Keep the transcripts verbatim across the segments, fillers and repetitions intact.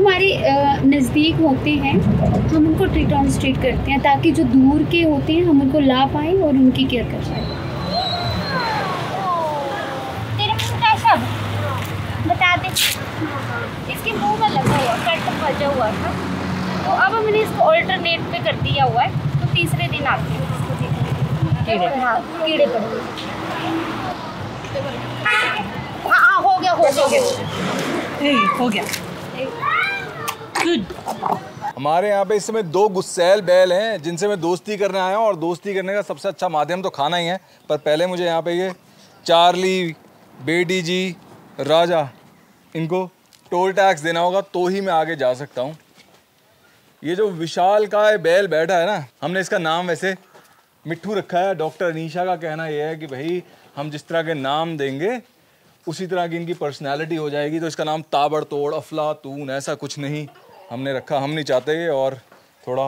हमारे नज़दीक होते हैं हम उनको ट्रीट ऑन स्ट्रीट करते हैं ताकि जो दूर के होते हैं हम उनको ला पाएँ और उनकी केयर कर पाएँ। तेरे मुँह का सब बता दे, इसके मुँह में लगा हुआ कट बजा हुआ था तो अब हमने इसको ऑल्टरनेट पे कर दिया हुआ है तो तीसरे दिन आते हैं इसको देखते हैं। हाँ कीड़े पर हाँ हो गया हो गया हो गया हो गया हमारे यहाँ पे इस समय दो गुस्सैल बैल हैं जिनसे मैं दोस्ती करने आया हूँ और दोस्ती करने का सबसे अच्छा माध्यम तो खाना ही है। पर पहले मुझे यहाँ पे ये चार्ली, बेडी जी, राजा इनको टोल टैक्स देना होगा तो ही मैं आगे जा सकता हूँ। ये जो विशाल का बैल बैठा है ना, हमने इसका नाम वैसे मिट्ठू रखा है। डॉक्टर अनीशा का कहना यह है कि भाई हम जिस तरह के नाम देंगे उसी तरह की इनकी पर्सनैलिटी हो जाएगी, तो इसका नाम ताबड़तोड़, अफलातून ऐसा कुछ नहीं हमने रखा। हम नहीं चाहते ये और थोड़ा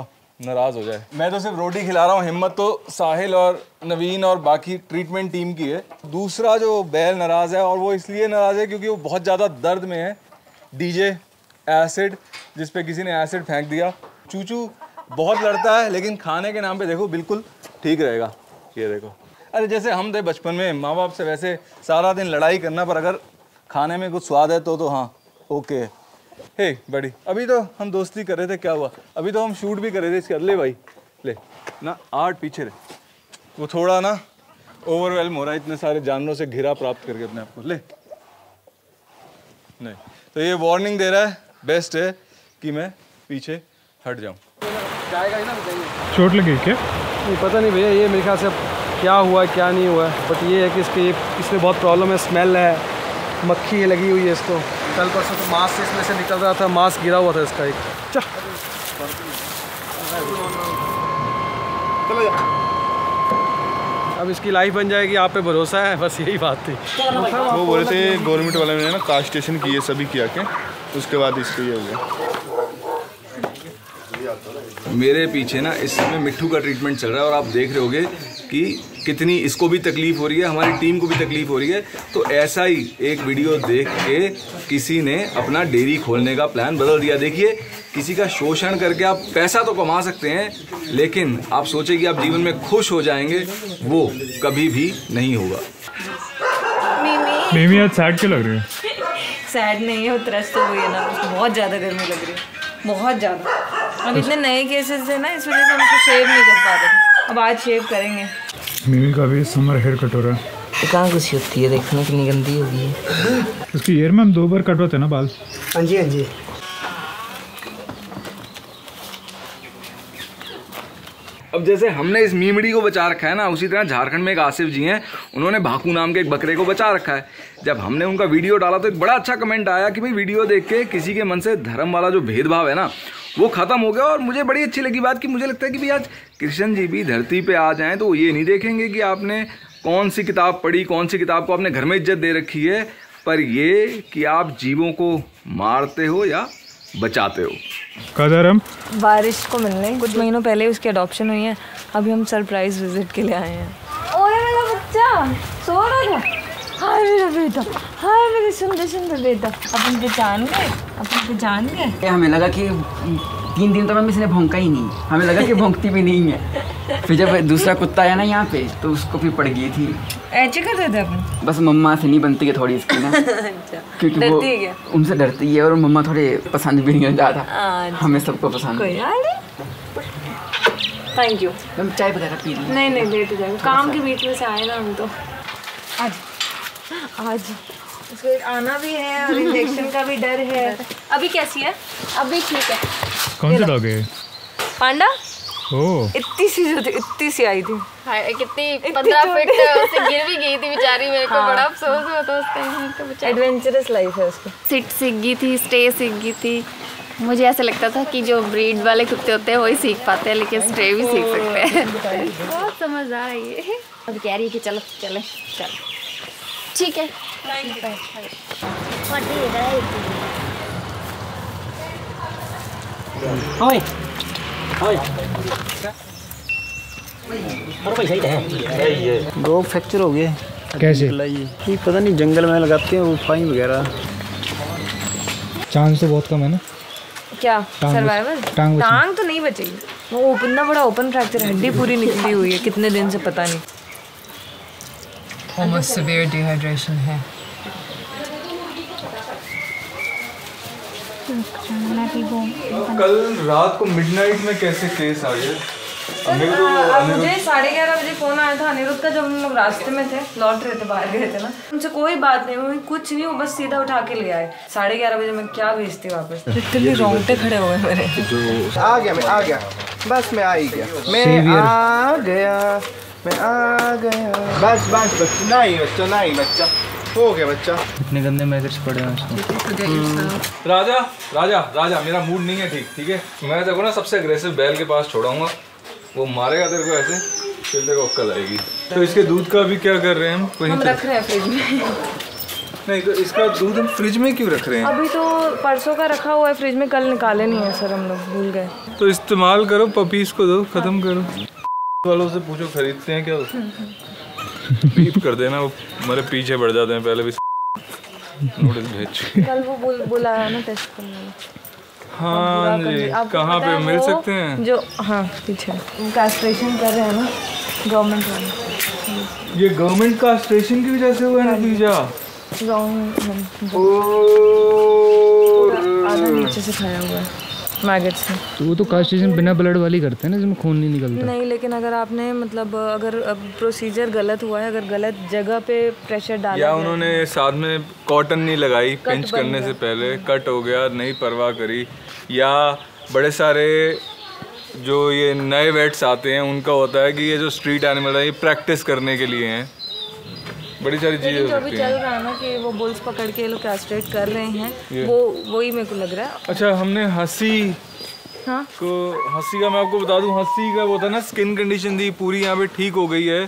नाराज़ हो जाए। मैं तो सिर्फ रोटी खिला रहा हूँ, हिम्मत तो साहिल और नवीन और बाकी ट्रीटमेंट टीम की है। दूसरा जो बैल नाराज़ है और वो इसलिए नाराज़ है क्योंकि वो बहुत ज़्यादा दर्द में है। डीजे एसिड जिस पे किसी ने एसिड फेंक दिया। चूचू बहुत लड़ता है लेकिन खाने के नाम पर देखो बिल्कुल ठीक रहेगा। ये देखो, अरे जैसे हम थे बचपन में माँ बाप से वैसे सारा दिन लड़ाई करना, पर अगर खाने में कुछ स्वाद है तो तो हाँ ओके। हे बड़ी, अभी तो हम दोस्ती कर रहे थे, क्या हुआ? अभी तो हम शूट भी कर रहे थे इसके। ले भाई ले ना, आठ पीछे रहे। वो थोड़ा ना ओवरवेलम हो रहा है इतने सारे जानवरों से घिरा प्राप्त करके अपने आप को। ले नहीं तो ये वार्निंग दे रहा है, बेस्ट है कि मैं पीछे हट जाऊँ। चोट लगी क्या? नहीं पता नहीं भैया, ये मेरे ख्याल से क्या हुआ क्या नहीं हुआ, बट ये है कि इसके इसमें बहुत प्रॉब्लम है। स्मेल है, मक्खी है लगी हुई है इसको। कल परसों तो मांस से इसमें से निकल रहा था, मांस गिरा हुआ था इसका एक। चलो अब इसकी लाइफ बन जाएगी, आप पे भरोसा है, बस यही बात थी। वो बोले थे गवर्नमेंट वाले ने ना कास्टेशन किए सभी किया के उसके बाद इसको ये हो गया। मेरे पीछे ना इस समय मिट्ठू का ट्रीटमेंट चल रहा है और आप देख रहे होगे कि कितनी इसको भी तकलीफ हो रही है, हमारी टीम को भी तकलीफ हो रही है। तो ऐसा ही एक वीडियो देख के किसी ने अपना डेयरी खोलने का प्लान बदल दिया। देखिए, किसी का शोषण करके आप पैसा तो कमा सकते हैं लेकिन आप सोचे कि आप जीवन में खुश हो जाएंगे, वो कभी भी नहीं होगा। मेमी आज सैड क्यों लग रही है? सैड नहीं है, त्रस्त हो गई है ना, बहुत ज़्यादा गर्मी लग रही है, बहुत ज़्यादा। अब इतने नए केसेस हैं ना, इस वजह से हम उसको शेव नहीं कर पा रहे। अब आज शेव करेंगे। मिमी का भी समर हेयर कट हो रहा है। कहाँ कुछ होती है, देखने के लिए गंदी होगी। उसकी हेयर में हम दो बार कटवाते हैं ना बाल। हाँ जी हाँ जी। अब जैसे हमने इस मीमड़ी को बचा रखा है ना, उसी तरह झारखंड में एक आसिफ जी हैं, उन्होंने भाकू नाम के एक बकरे को बचा रखा है। जब हमने उनका वीडियो डाला तो एक बड़ा अच्छा कमेंट आया कि भाई वीडियो देख के किसी के मन से धर्म वाला जो भेदभाव है ना वो ख़त्म हो गया। और मुझे बड़ी अच्छी लगी बात कि मुझे लगता है कि भाई आज कृष्ण जी भी धरती पर आ जाएँ तो वो ये नहीं देखेंगे कि आपने कौन सी किताब पढ़ी, कौन सी किताब को आपने घर में इज्जत दे रखी है, पर ये कि आप जीवों को मारते हो या बचाते हो। कदरम बारिश को मिलने कुछ महीनों पहले उसकी अडॉप्शन हुई है, अभी हम सरप्राइज विजिट के लिए आए हैं। ओए मेरा बच्चा सो रहा था, हाय मेरा बेटा, हाय मेरे सुंदर सुंदर बेटा। अपन पहचान गए, अपन पहचान गए। हमें लगा कि तीन दिन तो हम इसने भौंका ही नहीं, हमें लगा कि भौंकती भी नहीं है। फिर जब दूसरा कुत्ता आया ना यहाँ पे तो उसको फिर पड़ गई थी। ऐसे करते थे अपन, बस मम्मा से नहीं बनती है थोड़ी इसकी ना। अच्छा। क्योंकि वो उनसे डरती है और मम्मा थोड़े पसंद भी नहीं ज़्यादा। हमें सबको पसंद। Thank you. हम चाय वगैरह पी लें। नहीं नहीं लेते जाएंगे, काम के बीच में से आए ना हम तो। आज आज उसको आना भी है और इंजेक्शन का भी डर है। अभी कैसी है? अभी ठीक है। कौन सी डॉग है? पांडा। Oh. इतनी सी जो थी, इतनी सी आई थी। हाँ, कितनी पंद्रह फीट से गिर भी गई थी बेचारी। मेरे को हाँ। बड़ा अफसोस होता उस टाइम का। एडवेंचरस लाइफ है उसकी। सिट सीख गई थी, स्टे सीख गई थी। मुझे ऐसा लगता था कि जो ब्रीड वाले कुत्ते होते हैं वही सीख पाते हैं, लेकिन स्टे भी सीख सकते हैं। बहुत समझदार है ये। अब कह रही है कि चलो चले चलो ठीक है। गो फ्रैक्चर हो गया कैसे? ये पता नहीं जंगल में लगाते हैं वो फाइन वगैरह। चांस तो बहुत कम है ना। क्या सर्वाइवल टांग, टांग तो नहीं बचेगी। वो ओपन बड़ा ओपन फ्रैक्चर, हड्डी पूरी निकली हुई है कितने दिन से पता नहीं। Almost severe dehydration है। कल रात को मिडनाइट में कैसे केस आ गया? मुझे साढ़े ग्यारह बजे फोन आया था अनिरुद्ध का, जब हम लोग रास्ते में थे, लौट रहे थे, बाहर गए थे ना। उनसे कोई बात नहीं हुई, कुछ नहीं, वो बस सीधा उठा के ले आए। साढ़े ग्यारह बजे मैं क्या भेजती वापस, लिटरली रोंगटे खड़े हुए मेरे। आ गया मैं, आ गया बस, मैं आ ही गया, मैं आ गया, मैं आ गया, बस बस बस, नहीं बच्चा, नहीं बच्चा, हो गया बच्चा। इतने गंदे मैसेज पड़े हैं। राजा राजा राजा मेरा मूड नहीं है ठीक, ठीक है। मैं देखो ना सबसे अग्रेसिव बैल के पास छोड़ाऊंगा, वो मारेगा तेरे को ऐसे, फिर तेरे को अक्कल आएगी। तो इसके दूध का भी क्या कर रहे हैं हम? हम रख रहे हैं फ्रिज में। नहीं तो इसका दूध हम फ्रिज में क्यों रख रहे हैं? अभी तो परसों का रखा हुआ है फ्रिज में, कल निकाले नहीं है सर हम लोग, भूल गए। तो इस्तेमाल करो, पपीज को दो, खत्म करो। वालों से पूछो खरीदते हैं क्या, पीप कर देना, वो मेरे पीछे बढ़ जाते हैं। पहले भी नूडल्स भेज, कल वो बुल, बुलाया ना टेस्ट करने। हाँ जी, कहाँ पे मिल सकते हैं? जो हाँ पीछे कास्ट्रेशन कर रहे हैं ना गवर्नमेंट वाले, ये गवर्नमेंट कास्ट्रेशन की वजह से हुआ है नतीजा। आधा नीचे से खाया हुआ है मैगट से। तो वो तो कास्ट्रेशन बिना ब्लड वाली करते हैं ना, जिसमें खून नहीं निकलता। नहीं, लेकिन अगर आपने मतलब अगर प्रोसीजर गलत हुआ है, अगर गलत जगह पे प्रेशर डाला या उन्होंने साथ में कॉटन नहीं लगाई पिंच करने से पहले, कट हो गया, नहीं परवाह करी, या बड़े सारे जो ये नए वेट्स आते हैं उनका होता है कि ये जो स्ट्रीट एनिमल है ये प्रैक्टिस करने के लिए हैं, बड़ी सारी चीजें जो भी चल रहा है ना कि वो बुल्स पकड़ के लोग कैस्ट्रेट कर रहे हैं, वो वही मेरे को लग रहा है। अच्छा, हमने हंसी हाँ? को हंसी का मैं आपको बता दूं, हंसी का वो था ना स्किन कंडीशन थी पूरी, यहाँ पे ठीक हो गई है,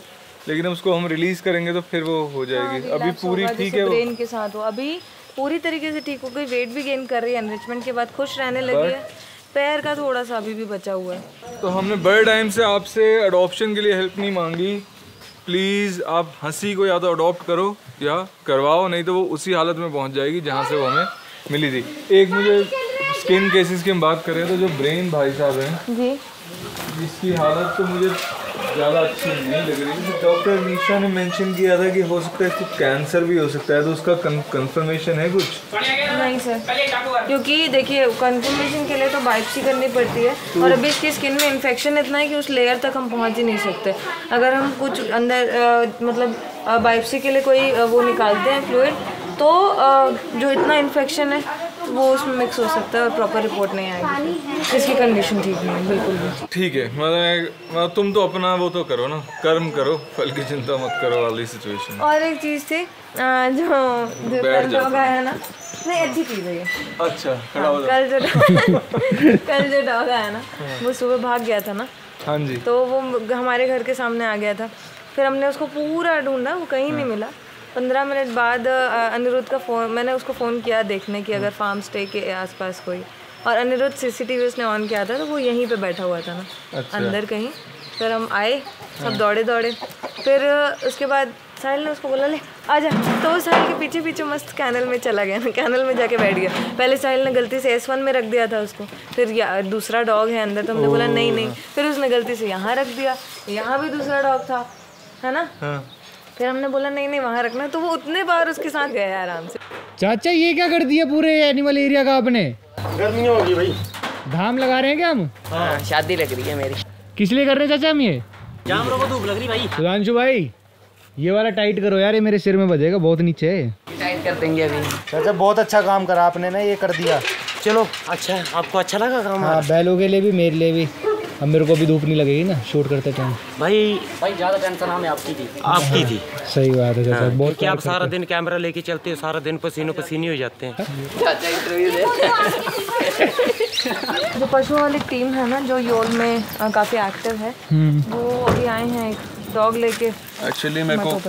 लेकिन उसको हम रिलीज करेंगे तो फिर वो हो जाएगी। हाँ, अभी पूरी ठीक है, ब्रेन के साथ हो, अभी पूरी तरीके से ठीक हो गई, वेट भी गेन कर रही है, एनरिचमेंट के बाद खुश रहने लगी है, पैर का थोड़ा सा अभी भी बचा हुआ है। तो हमने बड़े टाइम से आपसे अडॉप्शन के लिए हेल्प नहीं मांगी, प्लीज़ आप हंसी को या तो अडॉप्ट करो या करवाओ, नहीं तो वो उसी हालत में पहुंच जाएगी जहां से वो हमें मिली थी। एक मुझे स्किन केसेस की हम बात करें तो जो ब्रेन भाई साहब हैं जी, जिसकी हालत तो मुझे ज़्यादा अच्छी नहीं लग रही। तो डॉक्टर मीशा ने मेंशन किया था कि हो सकता है कुछ कैंसर भी हो सकता है, तो उसका कंफर्मेशन है कुछ? नहीं सर, क्योंकि देखिए कंफर्मेशन के लिए तो बायोप्सी करनी पड़ती है, और अभी इसकी स्किन में इन्फेक्शन इतना है कि उस लेयर तक हम पहुंच ही नहीं सकते। अगर हम कुछ अंदर आ, मतलब बायोप्सी के लिए कोई आ, वो निकालते हैं फ्लूइड, तो आ, जो इतना इन्फेक्शन है वो उसमें मिक्स हो सकता है और प्रॉपर रिपोर्ट नहीं आएगी। इसकी कंडीशन ठीक नहीं है बिल्कुल भी। ठीक है, मतलब तुम तो अपना वो तो करो ना, कर्म करो, फल की चिंता मत करो वाली सिचुएशन। और एक चीज़ थी जो लोग आया ना, नहीं अच्छी चीज़ है ये। अच्छा, कल जो कल जो डॉग आया ना, वो सुबह भाग गया था ना। हाँ जी। तो वो हमारे घर के सामने आ गया था, फिर हमने उसको पूरा ढूंढा, वो कहीं नहीं मिला। पंद्रह मिनट बाद अनिरुद्ध का फ़ोन, मैंने उसको फ़ोन किया देखने की अगर फार्म स्टे के आसपास कोई, और अनिरुद्ध सीसीटीवी उसने ऑन किया था, तो वो यहीं पे बैठा हुआ था ना। अच्छा। अंदर कहीं, फिर हम आए सब दौड़े दौड़े, फिर उसके बाद साहिल ने उसको बोला ले आजा, तो वो साहिल के पीछे पीछे मस्त कैनल में चला गया ना, कैनल में जाके बैठ गया। पहले साहिल ने गलती से एस वन में रख दिया था उसको, फिर यार दूसरा डॉग है अंदर, तो हमने बोला नहीं नहीं, फिर उसने गलती से यहाँ रख दिया, यहाँ भी दूसरा डॉग था है ना, फिर हमने बोला नहीं नहीं वहाँ रखना, तो वो उतने बार उसके साथ गया आराम से। चाचा ये क्या कर दिया पूरे एनिमल एरिया का आपने? गर्मी होगी भाई, धाम लगा रहे हैं क्या हम? हाँ, शादी लग रही है मेरी। किस लिए कर रहे हैं चाचा हम ये? जाम रोको, धूप लग रही भाई। सुधांशु भाई ये वाला टाइट करो यार, ये मेरे सिर में बजेगा, बहुत नीचे है। टाइट कर देंगे अभी। चाचा बहुत अच्छा काम करा आपने ना, ये कर दिया। चलो अच्छा, आपको अच्छा लगा काम? हाँ, बैलों के लिए भी मेरे लिए भी। अब मेरे को भी धूप नहीं लगेगी ना शूट करते टाइम। भाई भाई ज़्यादा टेंशन हमें आपकी थी, आपकी थी। सही बात है चाचा, बहुत क्या आप सारा दिन कैमरा लेके चलते हो, सारा दिन पसीनों पसीने हो जाते हैं। चाचा इंटरव्यू दे। जो पशु वाली टीम है ना, जो योल में काफ़ी एक्टिव है, वो अभी आए हैं एक डॉग लेके। एक्चुअली मेरे को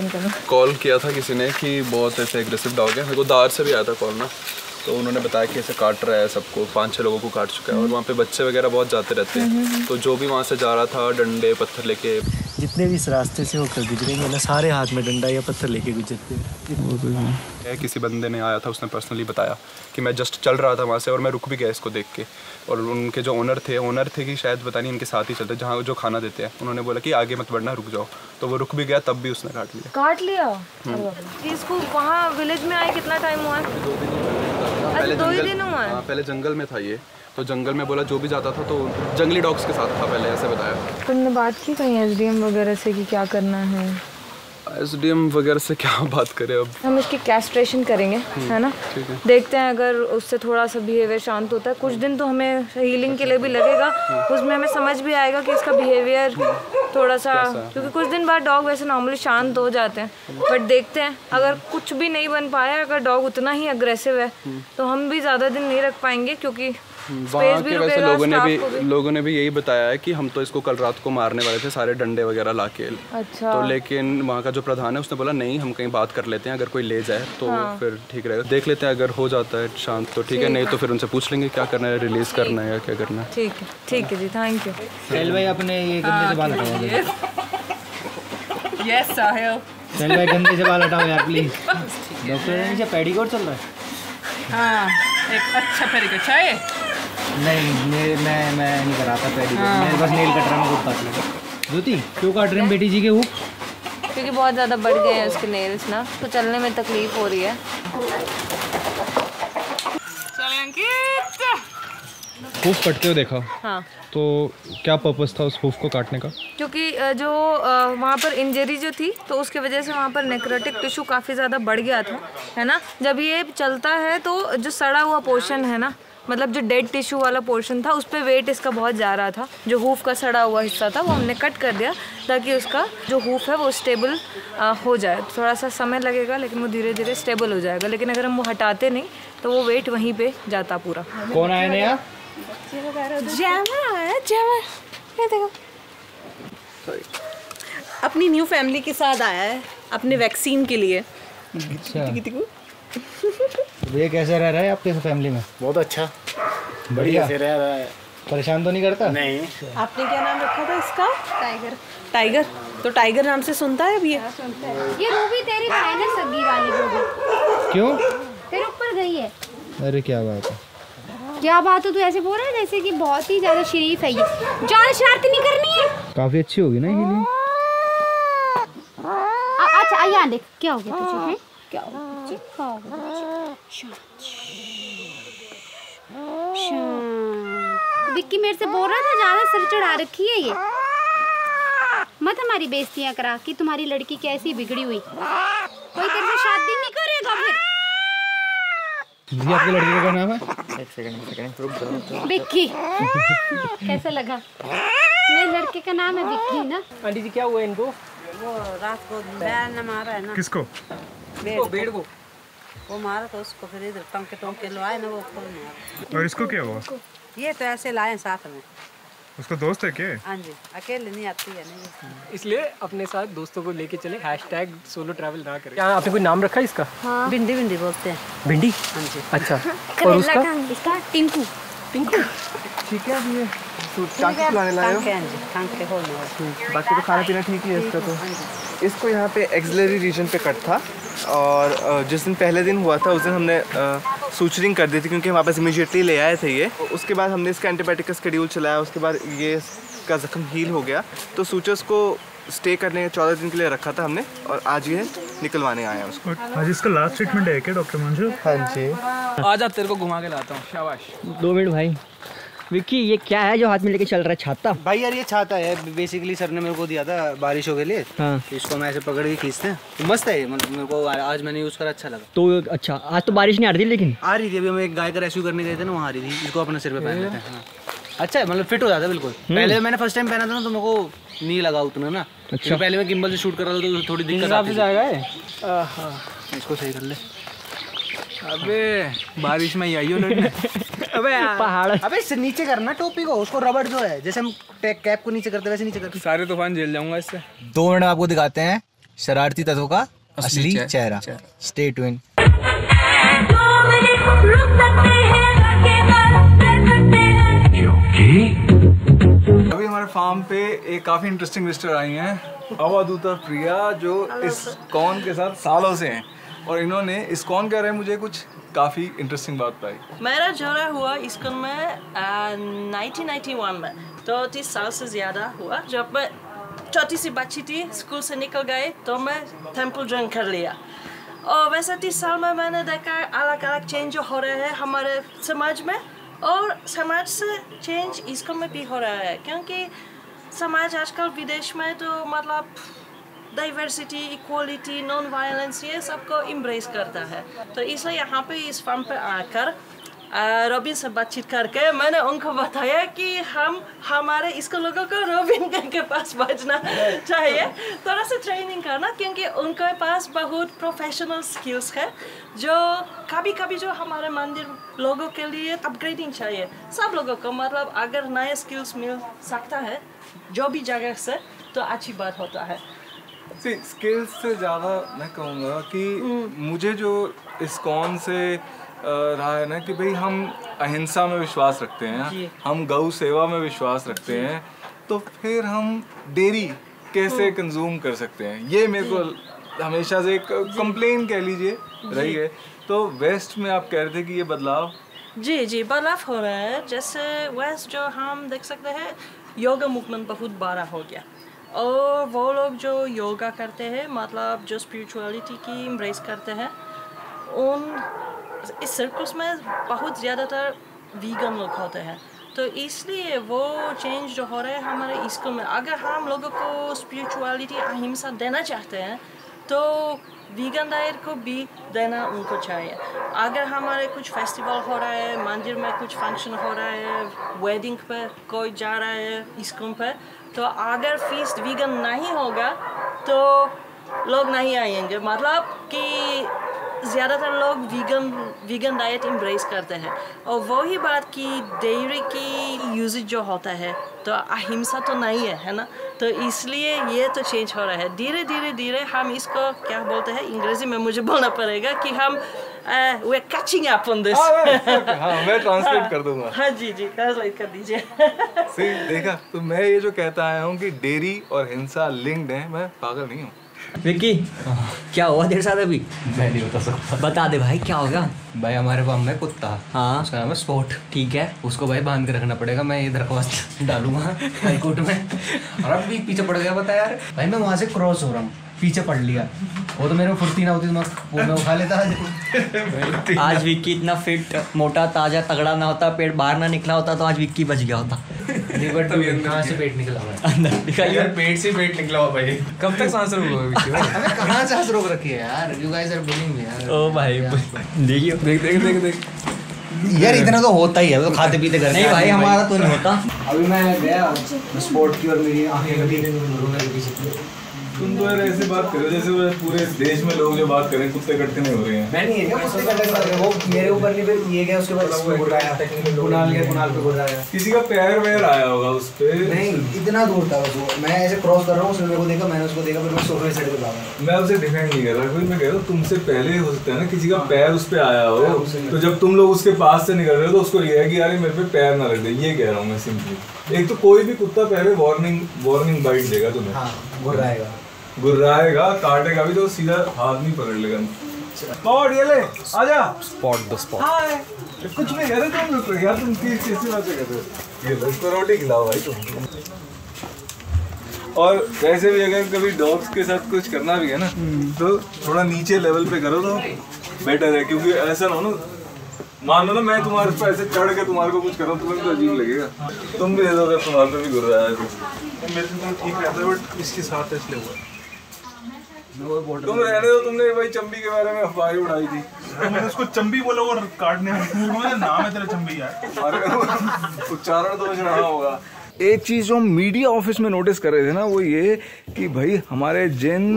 कॉल किया था किसी ने कि बहुत ऐसे एग्रेसिव डॉग है, मेरे को दार से भी आया था कॉल में, तो उन्होंने बताया कि ऐसे काट रहा है सबको, पाँच छः लोगों को काट चुका है, और वहाँ पे बच्चे वगैरह बहुत जाते रहते हैं, तो जो भी वहाँ से जा रहा था डंडे पत्थर लेके जितने भी इस रास्ते से होकर गुजरेंगे ना, सारे हाथ में डंडा या पत्थर लेके गुजरते हैं। किसी बंदे ने आया था, उसने पर्सनली बताया कि मैं जस्ट चल रहा था वहाँ से और मैं रुक भी गया इसको देख के, और उनके जो ओनर थे ओनर थे कि शायद पता नहीं इनके साथ ही चलते, जहाँ जो खाना देते हैं, उन्होंने बोला कि आगे मत बढ़ना, रुक जाओ, तो वो रुक भी गया, तब भी उसने काट लिया काट लिया इसको। वहाँ विलेज में आए कितना टाइम हुआ? दो ही दिन हुआ। पहले जंगल में था ये, तो जंगल में बोला जो भी जाता था तो जंगली डॉग्स के साथ था पहले, ऐसे बताया। तुमने बात की कहीं एसडीएम वगैरह से कि क्या करना है? एसडीएम वगैरह से क्या बात करें, अब हम इसकी कैस्ट्रेशन करेंगे, है ना? ठीक है, देखते हैं, अगर उससे थोड़ा सा बिहेवियर शांत होता है, कुछ दिन तो हमें हीलिंग के लिए भी लगेगा, उसमें हमें समझ भी आएगा कि इसका बिहेवियर थोड़ा सा, क्योंकि कुछ दिन बाद डॉग वैसे नॉर्मली शांत हो जाते हैं, बट देखते हैं, अगर कुछ भी नहीं बन पाया, अगर डॉग उतना ही अग्रेसिव है तो हम भी ज़्यादा दिन नहीं रख पाएंगे, क्योंकि वहाँ के वैसे लोगों ने भी, भी लोगों ने भी यही बताया है कि हम तो इसको कल रात को मारने वाले थे सारे डंडे वगैरह लाके। अच्छा। तो लेकिन वहाँ का जो प्रधान है उसने बोला नहीं, हम कहीं बात कर लेते हैं, अगर कोई ले जाए तो हाँ। फिर ठीक रहेगा, देख लेते हैं, अगर हो जाता है शांत तो ठीक है, नहीं तो फिर उनसे पूछ लेंगे क्या करना है, रिलीज करना है या क्या करना है। ठीक है, ठीक है जी, थैंक यू साहिल भाई, आपने ये गंदे से बाल हटाओ। यस साहिल, साहिल भाई गंदे से बाल हटाओ यार प्लीज। डॉक्टर क्या पेडीक्योर चल रहा है? हां, एक अच्छा पेडीक्योर चाहिए। नहीं, मैं मैं मैं नहीं कराता पेडीक्योर, मैं बस नेल कटर में काट लेता। ज्योति क्यों काट रहे हैं बेटी जी के वो? क्योंकि बहुत ज़्यादा बढ़ गए हैं उसके नेल्स ना, तो चलने में तकलीफ हो रही है। हूफ कटते हो देखा? हाँ। तो क्या पर्पस था उस हूफ को काटने का? क्योंकि जो वहाँ पर इंजरी जो थी तो उसके वजह से वहाँ पर नेक्रोटिक टिश्यू काफ़ी ज़्यादा बढ़ गया था, है ना? जब ये चलता है तो जो सड़ा हुआ पोर्शन है ना, मतलब जो डेड टिश्यू वाला पोर्शन था, उस पर वेट इसका बहुत जा रहा था। जो हूफ का सड़ा हुआ हिस्सा था वो हमने कट कर दिया ताकि उसका जो हूफ है वो स्टेबल हो जाए। थोड़ा सा समय लगेगा लेकिन वो धीरे धीरे स्टेबल हो जाएगा, लेकिन अगर हम वो हटाते नहीं तो वो वेट वहीं पे जाता पूरा। कौन आया नया? देखो अपनी न्यू फैमिली के साथ आया है अपने वैक्सीन के लिए। भैया कैसे रह रहा है आपके फैमिली में? बहुत अच्छा, बढ़िया से रह रहा है, परेशान तो नहीं करता? नहीं। आपने क्या नाम रखा था इसका? टाइगर। टाइगर तो टाइगर नाम से सुनता है अब ये? सुनता है। ये रूबी तेरी बहन है, सगी वाली रूबी। क्यों? तेरे ऊपर गई है। अरे क्या बात है, क्या बात है, तू ऐसे बोल रहा है जैसे कि बहुत ही ज्यादा शरीफ है ये। ज्यादा शरारती नहीं करनी है। काफी अच्छी होगी ना ये? अच्छा यहाँ देख क्या हो गया तुझे, क्या विक्की मेरे से बोल रहा था ज्यादा सर चढ़ा रखी है ये, मत हमारी बेइज्जतियां करा कि तुम्हारी लड़की कैसी बिगड़ी हुई, कोई तेरे से शादी नहीं करेगा फिर। जी आपकी लड़की का नाम है? एक सेकंड, एक सेकंड, रुक जाओ। विक्की कैसा लगा? मेरे लड़के का नाम है विक्की ना। आंटी जी क्या हुआ इनको? वो रात को बैल ने मारा है ना। किसको? बेड़ को। वो मारा तो उसको फिर इधर टंके टंके लवाए ना, वो ऊपर मारा। और इसको क्या हुआ? ये तो ऐसे लाए साथ में। उसका दोस्त है क्या? हाँ जी, अकेले नहीं आती है नहीं, इसलिए अपने साथ दोस्तों को लेके चले, हैशटैग सोलो ट्रैवल ना करें। यहाँ आपने कोई नाम रखा है इसका? हाँ। भिंडी भिंडी बोलते हैं। भिंडी? हाँ जी। अच्छा और उसका? इसका टिंकू। टिंकू ठीक है। ये टांके खिलाने लाए हो? बाकी तो खाना पीना ठीक ही है इसका। तो इसको यहाँ पे एक्सिलरी रीजन पे कट था, और जिस दिन पहले दिन हुआ था उस दिन हमने सूचरिंग कर दी थी क्योंकि हमारे पास इमीडिएटली ले आए थे ये। उसके बाद हमने इसका एंटीबायोटिक का शेड्यूल चलाया, उसके बाद ये इसका जख्म हील हो गया, तो सूचर्स को स्टे करने के चौदह दिन के लिए रखा था हमने, और आज ये निकलवाने आए हैं उसको। आज इसका लास्ट ट्रीटमेंट है क्या डॉक्टर मंजू? हाँ जी। आज आप तेरे को घुमा के लाता हूँ। शाबाश। दो मिनट भाई। विक्की ये क्या है जो हाथ में लेके चल रहा है? छाता? भाई यार ये छाता है, बेसिकली सर ने मेरे को दिया था बारिशों के लिए। हाँ। इसको मैं ऐसे पकड़ के खींचते हैं, मस्त है, मतलब मेरे को आज मैंने यूज करा, अच्छा लगा। तो अच्छा आज तो बारिश नहीं आ रही थी? लेकिन आ रही थी, अभी हम एक गाय का रेस्क्यू करने गए थे ना, वहाँ आ रही थी। इसको अपने सिर पे पहन लेते हैं। अच्छा मतलब फिट हो जाता है बिल्कुल। पहले मैंने फर्स्ट टाइम पहना था ना तो मेरे को नहीं लगा उतना ना। अच्छा। पहले मैं गिम्बल से शूट कर रहा था तो थोड़ी दिक्कत आ जाएगा। इसको सही कर ले। अबे बारिश में आई हो लड़ने। अबे पहाड़। अबे इससे नीचे करना टोपी को, उसको रबड़ जो है जैसे हम कैप को नीचे करते वैसे नीचे करते। सारे तूफान झेल जाऊंगा इससे। दो मिनट आपको दिखाते हैं शरारती तत्वों का असली चेहरा। Stay tune. अभी हमारे फार्म पे एक काफी इंटरेस्टिंग विजिटर आई हैं अवधूता प्रिया, जो इस्कॉन के साथ सालों से हैं और इन्होंने इस्कॉन कह रहे हैं मुझे कुछ काफी इंटरेस्टिंग बात पाई। मेरा जरा हुआ इस्कॉन में नाइनटीन नाइंटी वन में, तो तीस साल से ज्यादा हुआ। जब मैं छोटी सी बच्ची थी, स्कूल से निकल गए तो मैं टेम्पल ज्वाइन कर लिया और वैसे तीस साल में मैंने देखा अलग अलग चेंज हो रहे हैं हमारे समाज में और समाज से चेंज इसको में भी हो रहा है, क्योंकि समाज आजकल विदेश में तो मतलब डाइवर्सिटी, इक्वलिटी, नॉन वायलेंस ये सबको इम्ब्रेस करता है। तो इसलिए यहाँ पे इस फार्म पे आकर रॉबिन से बातचीत करके मैंने उनको बताया कि हम हमारे इसको लोगों को रॉबिन के पास भेजना चाहिए, थोड़ा सा ट्रेनिंग करना, क्योंकि उनके पास बहुत प्रोफेशनल स्किल्स है जो कभी कभी जो हमारे मंदिर लोगों के लिए अपग्रेडिंग चाहिए सब लोगों को। मतलब अगर नए स्किल्स मिल सकता है जो भी जगह से तो अच्छी बात होता है। स्किल्स से ज़्यादा मैं कहूँगा कि मुझे जो इस्कॉन से रहा है ना कि भाई हम अहिंसा में विश्वास रखते हैं, हम गौ सेवा में विश्वास रखते हैं, तो फिर हम डेयरी कैसे कंज्यूम कर सकते हैं, ये मेरे को हमेशा से एक कंप्लेन कह लीजिए रही है। तो वेस्ट में आप कह रहे थे कि ये बदलाव जी जी बदलाव हो रहा है। जैसे वेस्ट जो हम देख सकते हैं योगा मूवमेंट बहुत बड़ा हो गया और वो लोग जो योगा करते हैं मतलब जो स्पिरिचुअलिटी की एम्ब्रेस करते हैं, उन इस सर्कल्स में बहुत ज़्यादातर वीगन लोग होते हैं, तो इसलिए वो चेंज जो हो रहा है हमारे इस्कॉन में, अगर हम लोगों को स्पिरिचुअलिटी अहिंसा देना चाहते हैं तो वीगन डाइट को भी देना उनको चाहिए। अगर हमारे कुछ फेस्टिवल हो रहा है, मंदिर में कुछ फंक्शन हो रहा है, वेडिंग पर कोई जा रहा है इस्कॉन पर, तो अगर फीस्ट वीगन नहीं होगा तो लोग नहीं आएंगे। मतलब कि ज़्यादातर लोग वीगन वीगन डाइट एम्ब्रेस करते हैं और वही बात कि डेयरी की यूजेज जो होता है तो अहिंसा तो नहीं है, है ना, तो इसलिए ये तो चेंज हो रहा है धीरे धीरे धीरे। हम इसको क्या बोलते हैं, इंग्रेजी में मुझे बोलना पड़ेगा कि हम we catching up on this. मैं ट्रांसलेट कर दूंगा। हाँ जी जी ट्रांसलेट कर दीजिए। सही देखा, तो मैं ये जो कहता आया हूँ कि डेयरी और हिंसा लिंक्ड है, मैं पागल नहीं हूँ। विक्की क्या हुआ तेरे साथ अभी? मैं नहीं बता सकता। बता दे भाई क्या होगा। भाई हमारे फार्म में कुत्ता, हाँ उसका नाम है स्पॉट, ठीक है, उसको भाई बांध के रखना पड़ेगा। मैं ये दरख्वास्त डालूंगा हाई कोर्ट में। और अब भी पीछे पड़ गया, बता यार। भाई मैं वहाँ से क्रॉस हो रहा हूँ, पीछे पड़ लिया, वो तो मेरे को फुर्ती ना होती मैं वो उठा लेता। आज आज विक्की इतना फिट, मोटा, ताजा, तगड़ा ना होता, पेट बाहर ना निकला होता तो आज विक्की बच गया होता। पेट से पेट निकला हुआ है यार, पेट से पेट निकला हुआ भाई। कब तक सांस रोक होगा? अबे कहाँ सांस रोक रखी है यार, you guys are bullying me यार। ओ भाई देखियो, देख देख देख देख यार, इतना तो होता ही है, वो तो खाते पीते करते हैं। नहीं भाई हमारा तो नहीं होता। अभी मैं गया स्पोर्ट की और मेरी आंखें लगी नहीं। तुम तो यार ऐसी बात करो जैसे पूरे देश में लोग जो बात करें कुत्ते कटते में हो रहे हैं। मैं नहीं है क्या वो मेरे ऊपर नहीं, फिर ये गया उसके बाद कुणाल गया, कुणाल पे गुजरा गया, किसी का पैर वैर आया होगा उस पर। नहीं इतना दूर था वो, मैं ऐसे क्रॉस कर रहा हूँ, उसने मेरे को देखा, मैंने उसको देखा, फिर मैं सोफे से चढ़ के। मैं उसे डिफेंड नहीं कर रहा, फिर मैं कह रहा हूँ तुमसे पहले हो सकता है ना किसी का पैर उस पर आया हो, तो जब तुम लोग उसके पास से निकल रहे हो तो उसको ये है कि यार मेरे पे पैर ना रख दे, ये कह रहा हूँ मैं सिंपली। एक तो कोई भी कुत्ता पहले वार्निंग वार्निंग बाइट देगा तुम्हें, गुर्राएगा गुर्राएगा काटेगा भी तो सीधा हाथ नहीं पकड़ लेगा। स्पॉट ये ले आजा, स्पॉट द स्पॉट। हाय कुछ नहीं कह रहे तुम तो यार, तुम तीस कैसी बातें कर रहे हो? ये बच्चों रोटी खिलाओ भाई तुम। और वैसे भी अगर कभी डॉग्स के साथ कुछ करना भी है ना तो थोड़ा नीचे लेवल पे करो तो बेटर है, क्योंकि ऐसा ना ना मानो ना मैं तुम्हारे पे ऐसे चढ़ के तुम्हारे को कुछ कर रहा हूँ, तुम्हें तो अजीब लगेगा, तुम भी ऐसा होगा, तुम्हारे पे भी गुर्रा है। मेरे से ठीक रहता है बट इसके साथ इसलिए हुआ। तुम रहने दो, तुमने भाई चंबी के बारे में अफवाह उड़ाई थी। मैंने उसको चंबी बोला और काटने वाला नाम है तेरा चंबी यार, उच्चारण तो रहा होगा। एक चीज़ जो मीडिया ऑफिस में नोटिस कर रहे थे ना वो ये कि भाई हमारे जिन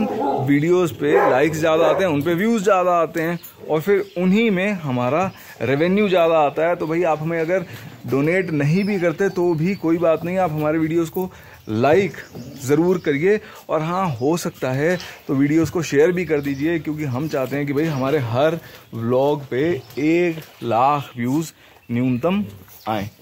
वीडियोस पे लाइक्स ज़्यादा आते हैं उन पे व्यूज़ ज़्यादा आते हैं और फिर उन्हीं में हमारा रेवेन्यू ज़्यादा आता है। तो भाई आप हमें अगर डोनेट नहीं भी करते तो भी कोई बात नहीं, आप हमारे वीडियोस को लाइक ज़रूर करिए और हाँ हो सकता है तो वीडियोस को शेयर भी कर दीजिए, क्योंकि हम चाहते हैं कि भाई हमारे हर व्लॉग पे एक लाख व्यूज़ न्यूनतम आएँ।